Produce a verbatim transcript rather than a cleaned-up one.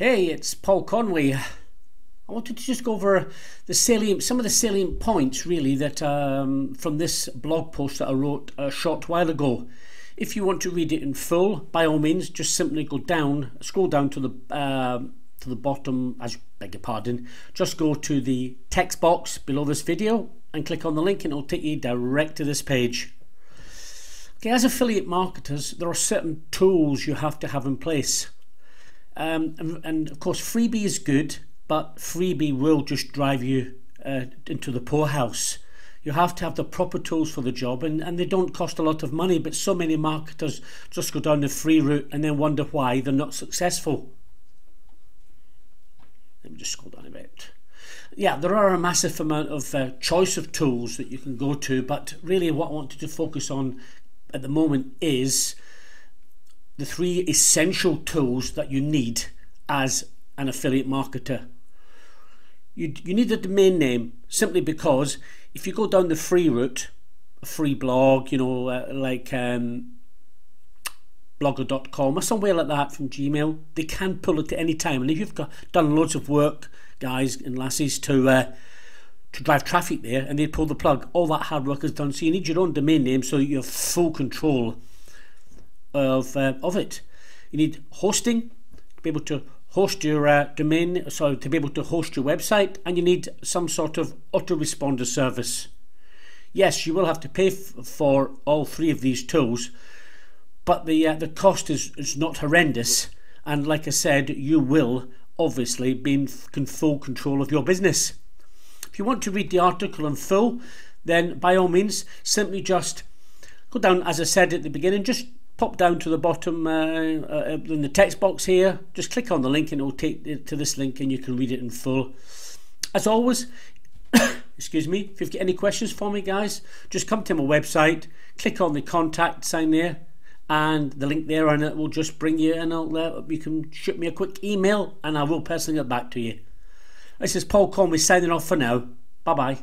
Hey, it's Paul Conway. I wanted to just go over the salient, some of the salient points really that um, from this blog post that I wrote a short while ago. If you want to read it in full, by all means, just simply go down, scroll down to the uh, to the bottom. I beg your pardon. Just go to the text box below this video and click on the link, and it'll take you direct to this page. Okay, as affiliate marketers, there are certain tools you have to have in place. Um, and, and of course freebie is good, but freebie will just drive you uh, into the poorhouse. You have to have the proper tools for the job, and, and they don't cost a lot of money, but so many marketers just go down the free route and then wonder why they're not successful. Let me just scroll down a bit. Yeah, there are a massive amount of uh, choice of tools that you can go to, but really what I wanted to focus on at the moment is the three essential tools that you need as an affiliate marketer. You, you need a domain name, simply because if you go down the free route, a free blog, you know, uh, like um, blogger dot com or somewhere like that from Gmail, they can pull it at any time. And if you've got, done loads of work, guys and lassies, to uh, to drive traffic there, and they pull the plug, all that hard work is done. So you need your own domain name so you have full control of uh, of it. You need hosting to be able to host your uh, domain, so to be able to host your website, and you need some sort of autoresponder service. Yes, you will have to pay f for all three of these tools, but the uh, the cost is is not horrendous, and like I said, you will obviously be in full control of your business. If you want to read the article in full, then by all means, simply just go down, as I said at the beginning, just pop down to the bottom uh, uh, in the text box here, just click on the link and it will take it to this link and you can read it in full. As always, excuse me, if you've got any questions for me, guys, just come to my website, click on the contact sign there and the link there, and it will just bring you, and I'll, uh, you can shoot me a quick email and I will personally get back to you. This is Paul Conway signing off for now. Bye bye.